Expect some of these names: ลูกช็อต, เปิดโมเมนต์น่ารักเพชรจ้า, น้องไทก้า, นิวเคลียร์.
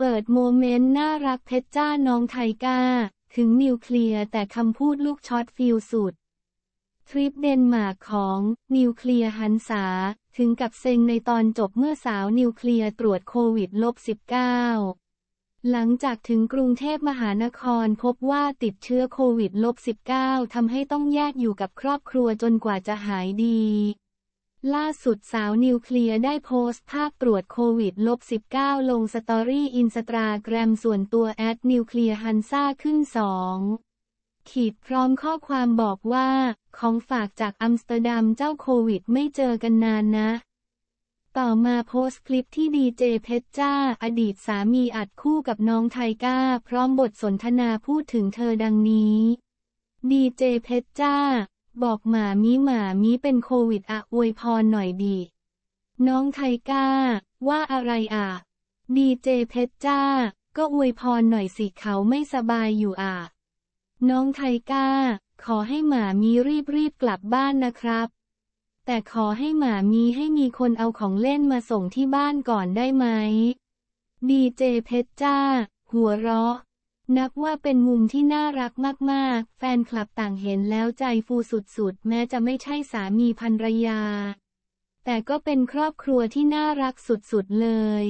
เปิดโมเมนต์น่ารักเพชรจ้าน้องไทก้าถึงนิวเคลียร์แต่คำพูดลูกช็อตฟิลสุดทริปเดนมาร์กของนิวเคลียร์หันษาถึงกับเซ็งในตอนจบเมื่อสาวนิวเคลียร์ตรวจโควิด-19 หลังจากถึงกรุงเทพมหานครพบว่าติดเชื้อโควิด-19 ทำให้ต้องแยกอยู่กับครอบครัวจนกว่าจะหายดีล่าสุดสาวนิวเคลียร์ได้โพสต์ภาพตรวจโควิด-19 ลงสตอรี่อินสตาแกรมส่วนตัว@nuclearhansaขึ้น 2 พร้อมข้อความบอกว่าของฝากจากอัมสเตอร์ดัมเจ้าโควิดไม่เจอกันนานนะต่อมาโพสต์คลิปที่ดีเจเพชรจ้าอดีตสามีอัดคู่กับน้องไทก้าพร้อมบทสนทนาพูดถึงเธอดังนี้ดีเจเพชรจ้าบอกหมามีเป็นโควิดอะอวยพรหน่อยดีน้องไทก้าว่าอะไรอะดีเจเพชรจ้าก็อวยพรหน่อยสิเขาไม่สบายอยู่อะน้องไทก้าขอให้หมามีรีบกลับบ้านนะครับแต่ขอให้หมามีให้มีคนเอาของเล่นมาส่งที่บ้านก่อนได้ไหมดีเจเพชรจ้าหัวเราะนับว่าเป็นมุมที่น่ารักมากๆแฟนคลับต่างเห็นแล้วใจฟูสุดๆแม้จะไม่ใช่สามีภรรยาแต่ก็เป็นครอบครัวที่น่ารักสุดๆเลย